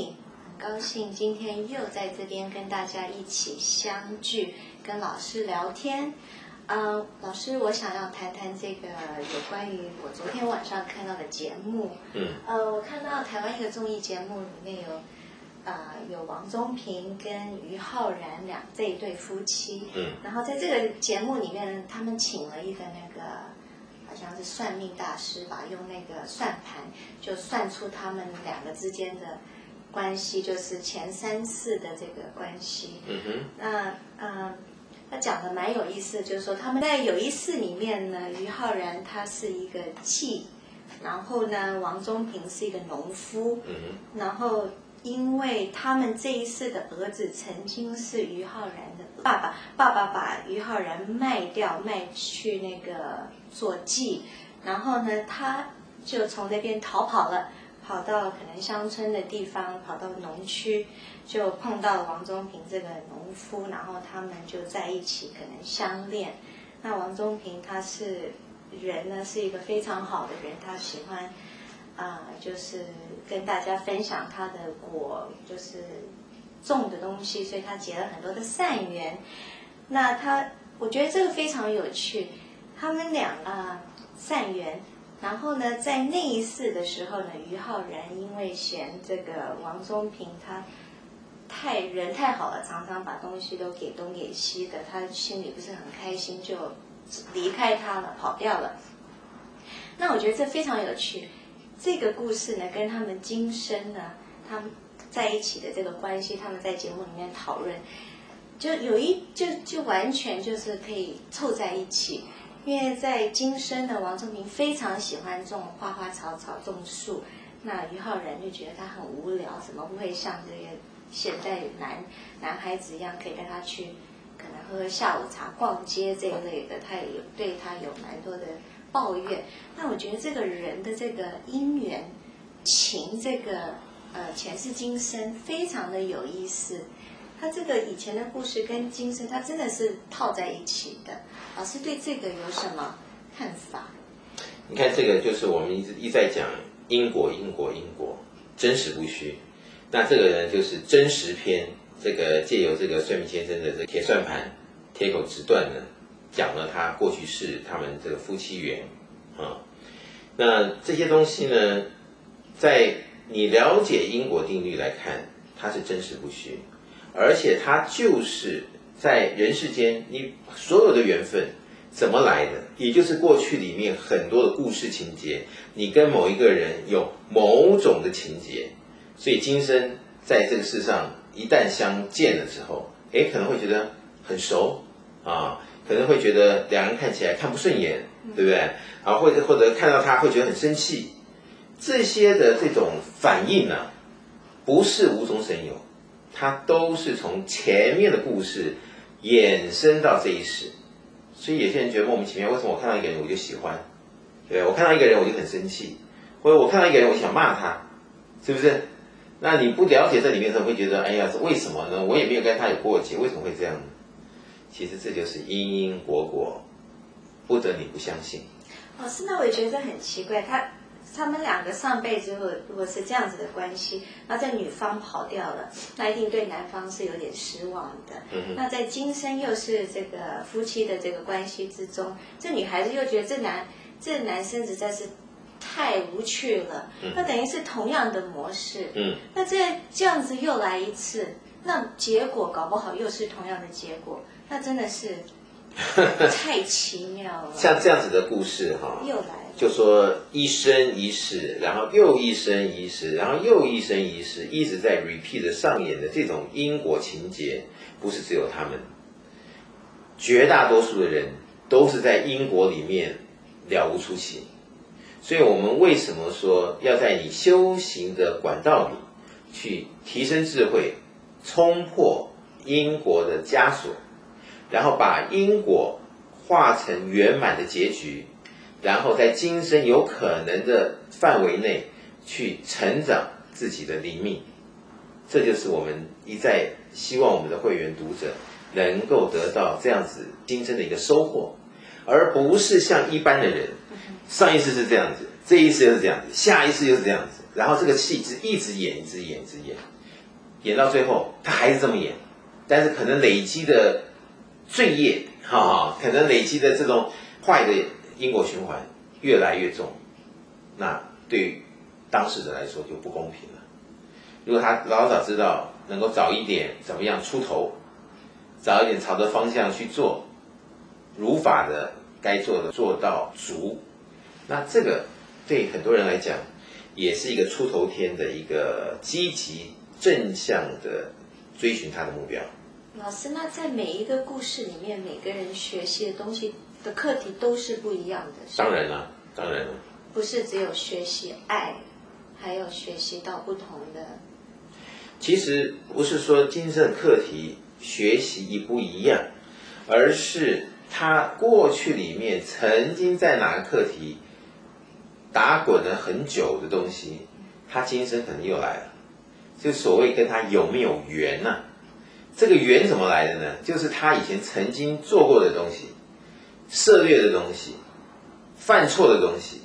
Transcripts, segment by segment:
丽，高兴今天又在这边跟大家一起相聚，跟老师聊天。老师，我想要谈谈这个有关于我昨天晚上看到的节目。我看到台湾一个综艺节目里面有王宗平跟于浩然这一对夫妻。然后在这个节目里面，他们请了一个那个好像是算命大师吧，用那个算盘就算出他们两个之间的关系，就是前三世的这个关系。他讲的蛮有意思，就是说他们在有一世里面呢，于浩然他是一个妓，然后呢王宗平是一个农夫。然后因为他们这一世的儿子曾经是于浩然的爸爸把于浩然卖去那个做妓，然后呢他就从那边逃跑了，跑到可能乡村的地方，跑到农区，就碰到了王宗平这个农夫，然后他们就在一起可能相恋。那王宗平他是人呢是一个非常好的人，他喜欢就是跟大家分享他的就是种的东西，所以他结了很多的善缘。那我觉得这个非常有趣，他们俩善缘。然后呢，在那一世的时候呢，于浩然因为嫌这个王宗平他人太好了，常常把东西都给东给西的，他心里不是很开心，就离开他了，跑掉了。那我觉得这非常有趣。这个故事呢，跟他们今生呢，他们在一起的这个关系，他们在节目里面讨论，就完全就是可以凑在一起。因为在今生呢，王宗平非常喜欢种花草，种树。那于浩然就觉得他很无聊，怎么不会像这些现代男孩子一样，可以带他去可能喝下午茶、逛街这一类的，他也对他有蛮多的抱怨。那我觉得这个人的这个姻缘情，这个前世今生非常的有意思。他这个以前的故事跟今生，他真的是套在一起的。老师对这个有什么看法？你看这个就是我们一再讲因果，真实不虚。那这个人就是真实篇，这个借由这个算命先生的这铁算盘、铁口直断呢，讲了他过去是他们这个夫妻缘啊。那这些东西呢，在你了解因果定律来看，它是真实不虚。而且它就是在人世间，你所有的缘分怎么来的，也就是过去里面很多的故事情节，你跟某一个人有某种的情节，所以今生在这个世上一旦相见的时候，可能会觉得很熟啊，可能会觉得两人看起来看不顺眼，对不对啊？或者看到他会觉得很生气，这些的这种反应呢，不是无中生有。它都是从前面的故事衍生到这一世，所以有些人觉得莫名其妙，为什么我看到一个人我就喜欢，对，我看到一个人我就很生气，或者我看到一个人我想骂他，是不是？那你不了解这里面的时候，会觉得哎呀，为什么呢？我也没有跟他有过节，为什么会这样呢？其实这就是因果，不得你不相信。老师，那我也觉得很奇怪，他们两个上辈子如果是这样子的关系，那在女方跑掉了，那一定对男方是有点失望的。那在今生又是这个夫妻的这个关系之中，这女孩子又觉得这男生实在是太无趣了。那等于是同样的模式。那这样子又来一次，那结果搞不好又是同样的结果，那真的是太奇妙了。像这样子的故事哈，又来。就说一生一世，然后又一生一世，然后又一生一世，一直在 repeat 的上演的这种因果情节，不是只有他们，绝大多数的人都是在因果里面了无出息。所以我们为什么说要在你修行的管道里去提升智慧，冲破因果的枷锁，然后把因果化成圆满的结局，然后在今生有可能的范围内去成长自己的灵命，这就是我们一再希望我们的会员读者能够得到这样子今生的一个收获，而不是像一般的人，上一世是这样子，这一次又是这样子，下一次又是这样子，然后这个戏一直演，演到最后他还是这么演，但是可能累积的罪业，可能累积的这种坏的因果循环越来越重，那对当事者来说就不公平了。如果他老早知道能够早一点怎么样出头，早一点朝着方向去做，如法的该做的做到足，那这个对很多人来讲也是一个出头天的一个积极正向的追寻他的目标。老师，那在每一个故事里面，每个人学习的东西的课题都是不一样的。当然了，不是只有学习爱，还有学习到不同的。其实不是说今生课题学习一不一样，而是他过去里面曾经在哪个课题打滚了很久的东西，他今生可能又来了。就所谓跟他有没有缘呢？这个缘怎么来的呢？就是他以前曾经做过的东西，涉略的东西，犯错的东西，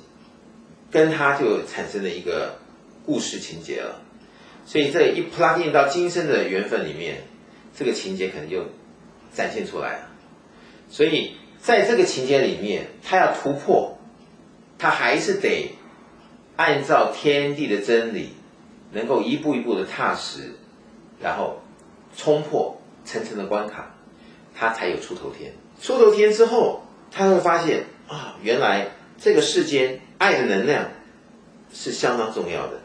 跟他就产生了一个故事情节了。所以这一 plug in 到今生的缘分里面，这个情节可能就展现出来了。所以在这个情节里面，他要突破，他还是得按照天地的真理，能够一步一步的踏实，然后冲破层层的关卡，他才有出头天。出头天之后，他会发现啊，原来这个世间爱的能量是相当重要的。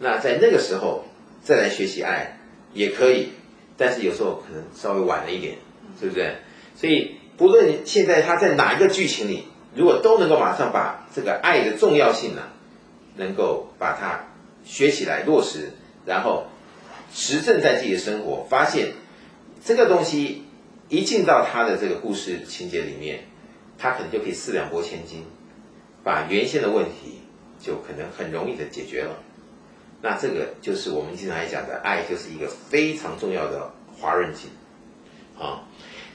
那在那个时候再来学习爱也可以，但是有时候可能稍微晚了一点，对不对？所以不论现在他在哪一个剧情里，如果都能够马上把这个爱的重要性呢，能够把它学起来落实，然后实证在自己的生活，发现这个东西一进到他的这个故事情节里面，他可能就可以四两拨千斤，把原先的问题就可能很容易的解决了。那这个就是我们经常来讲的爱，就是一个非常重要的滑润剂啊。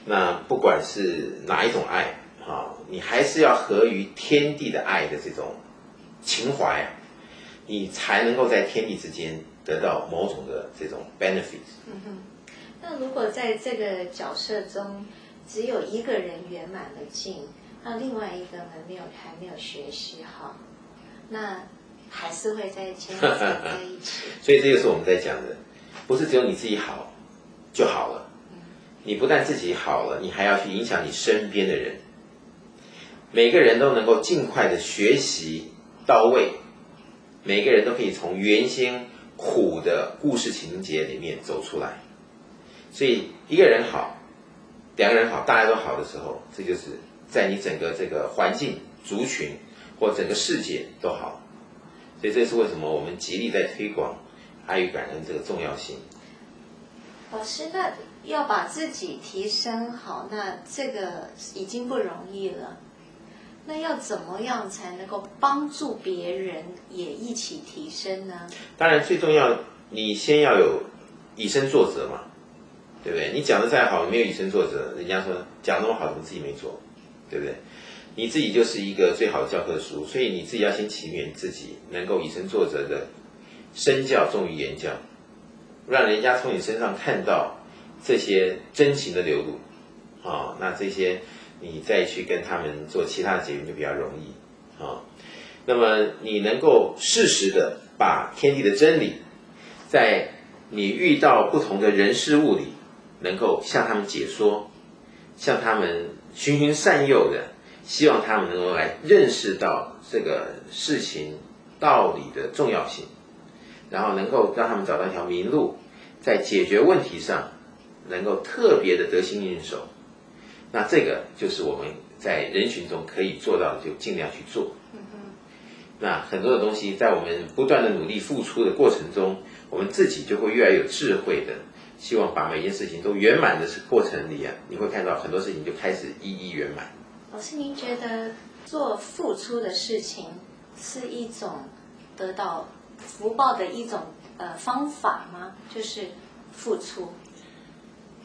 那不管是哪一种爱啊，你还是要合于天地的爱的这种情怀啊，你才能够在天地之间得到某种的这种 benefit。那如果在这个角色中只有一个人圆满了境，那另外一个人还没有学习好，那还是会在牵扯在一起。所以这就是我们在讲的，不是只有你自己好就好了，你不但自己好了，你还要去影响你身边的人。每个人都能够尽快的学习到位，每个人都可以从原先苦的故事情节里面走出来。所以一个人好，两个人好，大家都好的时候，这就是在你整个这个环境、族群或整个世界都好。所以这是为什么我们极力在推广爱与感恩这个重要性。老师，那要把自己提升好，那这个已经不容易了，那要怎么样才能够帮助别人也一起提升呢？当然最重要，你先要有以身作则嘛，对不对？你讲的再好，没有以身作则，人家说讲那么好，怎么自己没做，对不对？你自己就是一个最好的教科书，所以你自己要先祈愿自己能够以身作则的身教重于言教，让人家从你身上看到这些真情的流露啊，那这些你再去跟他们做其他的结缘就比较容易啊。那么你能够适时的把天地的真理，在你遇到不同的人事物里，能够向他们解说，向他们循循善诱的，希望他们能够来认识到这个事情道理的重要性，然后能够让他们找到一条明路，在解决问题上能够特别的得心应手。那这个就是我们在人群中可以做到的，就尽量去做。那很多的东西在我们不断的努力付出的过程中，我们自己就会越来越有智慧的，希望把每件事情都圆满的过程里啊，你会看到很多事情就开始一一圆满。老师，您觉得做付出的事情是一种得到福报的一种方法吗？就是付出。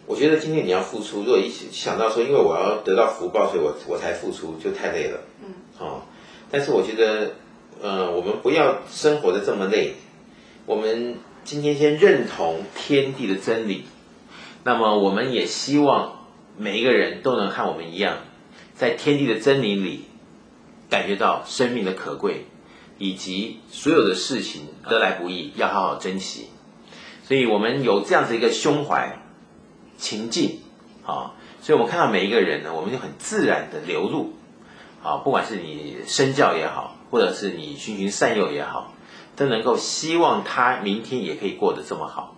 我觉得今天你要付出，如果一想到说因为我要得到福报，所以我才付出，就太累了。但是我觉得我们不要生活的这么累。我们今天先认同天地的真理，那么我们也希望每一个人都能和我们一样，在天地的真理里感觉到生命的可贵，以及所有的事情得来不易，要好好珍惜。所以我们有这样子一个胸怀情境啊，所以我们看到每一个人呢，我们就很自然的流入啊，不管是你身教也好，或者是你循循善诱也好，都能够希望他明天也可以过得这么好。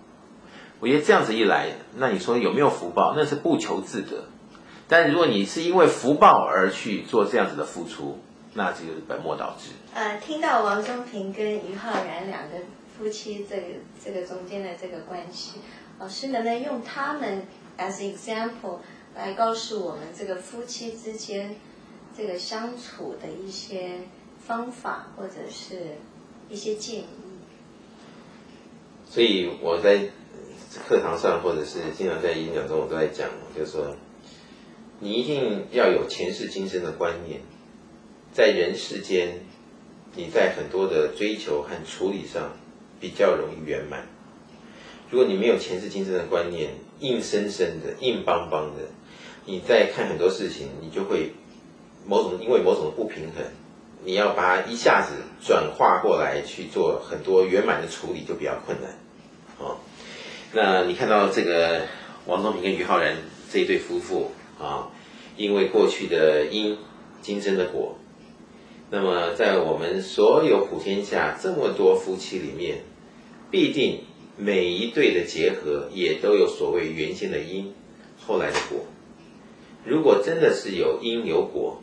我觉得这样子一来，那你说有没有福报？那是不求自得。但如果你是因为福报而去做这样子的付出，那这就是本末倒置。听到王宗平跟于浩然两个夫妻这个中间的这个关系，老师能不能用他们 as example 来告诉我们这个夫妻之间这个相处的一些方法或者是一些建议？所以我在课堂上或者是经常在演讲中我都在讲，就是说你一定要有前世今生的观念，在人世间你在很多的追求和处理上比较容易圆满。如果你没有前世今生的观念，硬生生的硬邦邦的，你在看很多事情你就会因为某种不平衡，你要把它一下子转化过来去做很多圆满的处理就比较困难。那你看到这个王宗平跟于浩然这一对夫妇啊，因为过去的因今生的果，那么在我们所有普天下这么多夫妻里面，必定每一对的结合也都有所谓原先的因后来的果。如果真的是有因有果，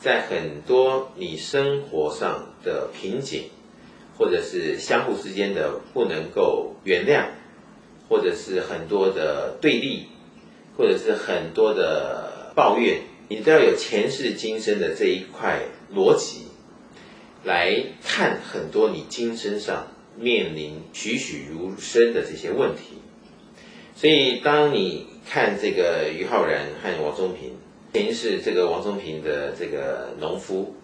在很多你生活上的瓶颈，或者是相互之间的不能够原谅，或者是很多的对立，或者是很多的抱怨，你都要有前世今生的这一块逻辑来看很多你今生上面临栩栩如生的这些问题。所以当你看这个于浩然和王宗平，前世这个王宗平的这个农夫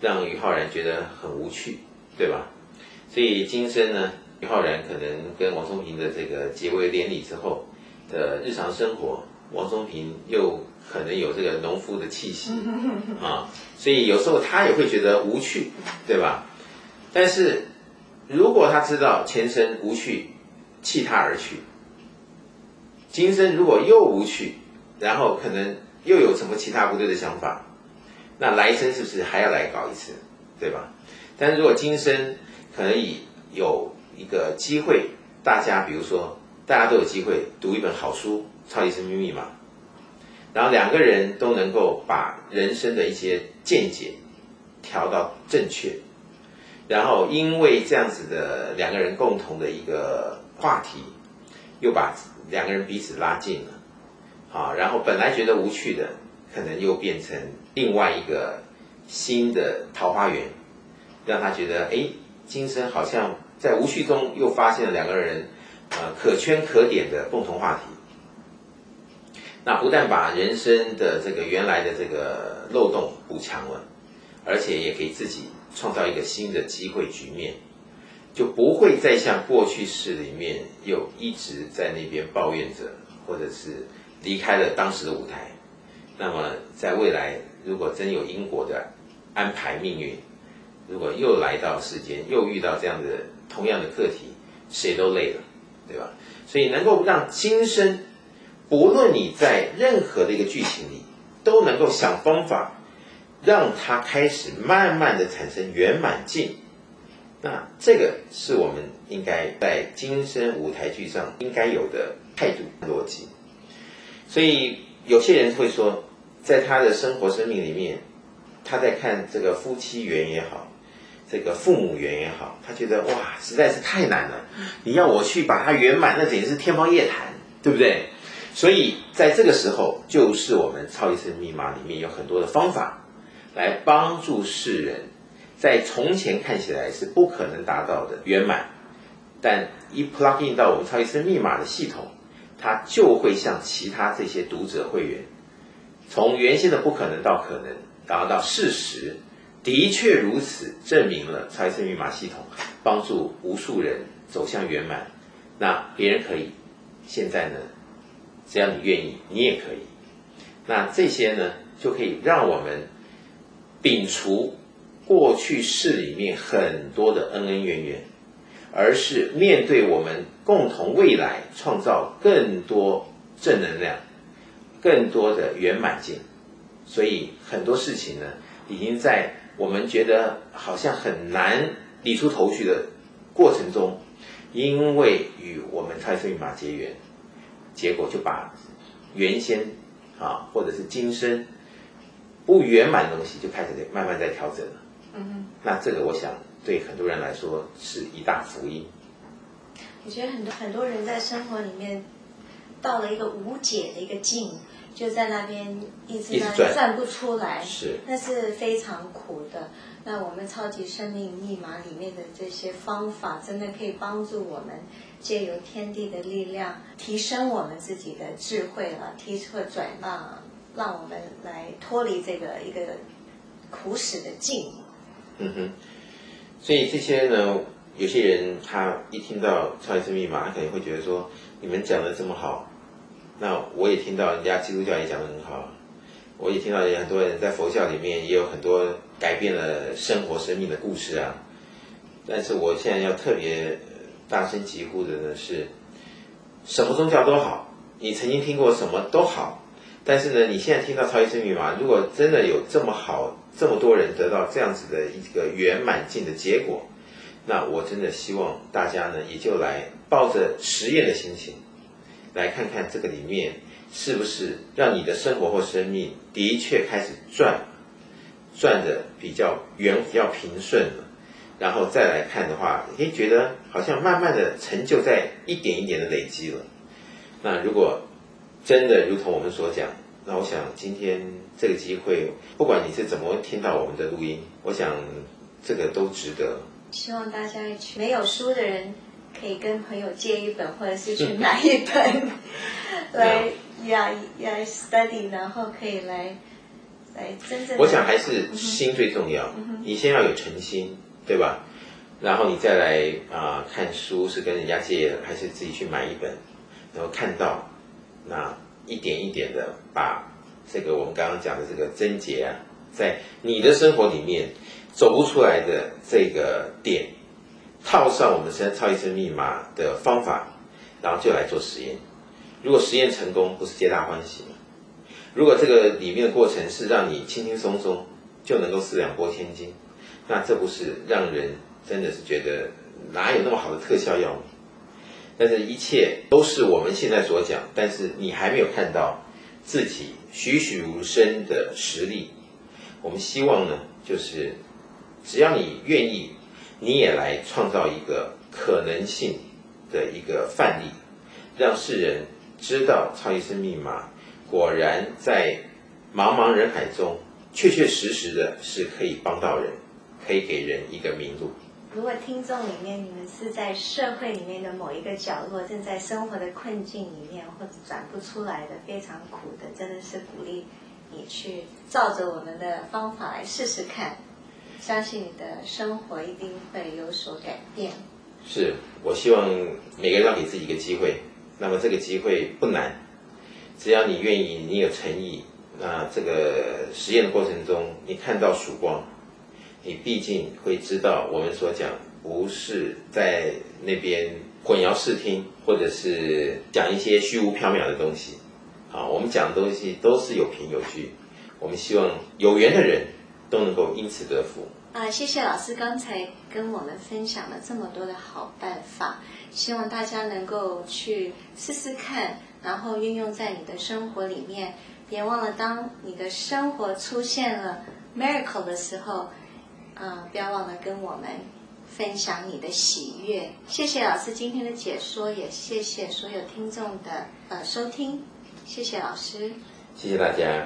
让于浩然觉得很无趣，对吧？所以今生呢，于浩然可能跟王宗平的这个结为连理之后的日常生活，王宗平又可能有这个农夫的气息啊，所以有时候他也会觉得无趣，对吧？但是如果他知道前生无趣，弃他而去，今生如果又无趣，然后可能又有什么其他不对的想法，那来生是不是还要来搞一次，对吧？但是如果今生可以有一个机会，大家比如说大家都有机会读一本好书《超级生命密码》，然后两个人都能够把人生的一些见解调到正确，然后因为这样子的两个人共同的一个话题，又把两个人彼此拉近了啊，然后本来觉得无趣的，可能又变成另外一个新的桃花源，让他觉得哎，今生好像在无趣中又发现了两个人可圈可点的共同话题。那不但把人生的这个原来的这个漏洞补强了，而且也给自己创造一个新的机会局面，就不会再像过去式里面又一直在那边抱怨着，或者是离开了当时的舞台。那么在未来如果真有因果的安排命运，如果又来到世间，又遇到这样的同样的课题，谁都累了，对吧？所以能够让今生不论你在任何的一个剧情里，都能够想方法让它开始慢慢的产生圆满境，那这个是我们应该在今生舞台剧上应该有的态度逻辑。所以有些人会说，在他的生活生命里面，他在看这个夫妻缘也好，这个父母缘也好，他觉得哇实在是太难了，你要我去把它圆满，那简直是天方夜谭，对不对？所以在这个时候，就是我们超级生命密码里面有很多的方法来帮助世人，在从前看起来是不可能达到的圆满，但一 plug in 到我们超级生命密码的系统，它就会像其他这些读者会员，从原先的不可能到可能，然后到事实的确如此，证明了财神密码系统帮助无数人走向圆满。那别人可以，现在呢，只要你愿意，你也可以。那这些呢，就可以让我们摒除过去世里面很多的恩恩怨怨，而是面对我们共同未来，创造更多正能量，更多的圆满境。所以很多事情呢，已经在我们觉得好像很难理出头绪的过程中，因为与我们财神密码结缘，结果就把原先或者是今生不圆满的东西就开始慢慢在调整了。那这个我想对很多人来说是一大福音。我觉得很多人在生活里面到了一个无解的一个境，就在那边一直站不出来，是，那是非常苦的。那我们超级生命密码里面的这些方法，真的可以帮助我们借由天地的力量，提升我们自己的智慧了，提出转让我们来脱离这个一个苦死的境。所以这些呢，有些人他一听到超级生命密码，他可能会觉得说，你们讲的这么好。那我也听到人家基督教也讲得很好，我也听到很多人在佛教里面也有很多改变了生活生命的故事啊。但是我现在要特别大声疾呼的呢是，什么宗教都好，你曾经听过什么都好，但是呢，你现在听到超级生命密码，如果真的有这么好，这么多人得到这样子的一个圆满境的结果，那我真的希望大家呢，也就来抱着实验的心情，来看看这个里面是不是让你的生活或生命的确开始转的比较圆、比较平顺了。然后再来看的话，你可以觉得好像慢慢的成就在一点一点的累积了。那如果真的如同我们所讲，那我想今天这个机会，不管你是怎么听到我们的录音，我想这个都值得。希望大家去没有书的人，可以跟朋友借一本，或者是去买一本来 study， 然后可以来真正。我想还是心最重要，你先要有诚心，对吧？然后你再来看书是跟人家借，还是自己去买一本，然后看到那一点一点的把这个我们刚刚讲的这个症结啊，在你的生活里面走不出来的这个点，套上我们超级生命密码的方法，然后就来做实验。如果实验成功，不是皆大欢喜吗？如果这个里面的过程是让你轻轻松松就能够四两拨千斤，那这不是让人真的是觉得哪有那么好的特效药？但是一切都是我们现在所讲，但是你还没有看到自己栩栩如生的实力。我们希望呢，就是只要你愿意，你也来创造一个可能性的一个范例，让世人知道超级生命密码果然在茫茫人海中确确实实的是可以帮到人，可以给人一个明路。如果听众里面你们是在社会里面的某一个角落，正在生活的困境里面，或者转不出来的非常苦的，真的是鼓励你去照着我们的方法来试试看，相信你的生活一定会有所改变。是，我希望每个人要给自己一个机会，那么这个机会不难，只要你愿意，你有诚意，那这个实验的过程中，你看到曙光，你毕竟会知道我们所讲不是在那边混淆视听，或者是讲一些虚无缥缈的东西。我们讲的东西都是有凭有据，我们希望有缘的人都能够因此得福。谢谢老师刚才跟我们分享了这么多的好办法，希望大家能够去试试看，然后运用在你的生活里面。别忘了，当你的生活出现了 miracle 的时候，不要忘了跟我们分享你的喜悦。谢谢老师今天的解说，也谢谢所有听众的收听。谢谢老师，谢谢大家。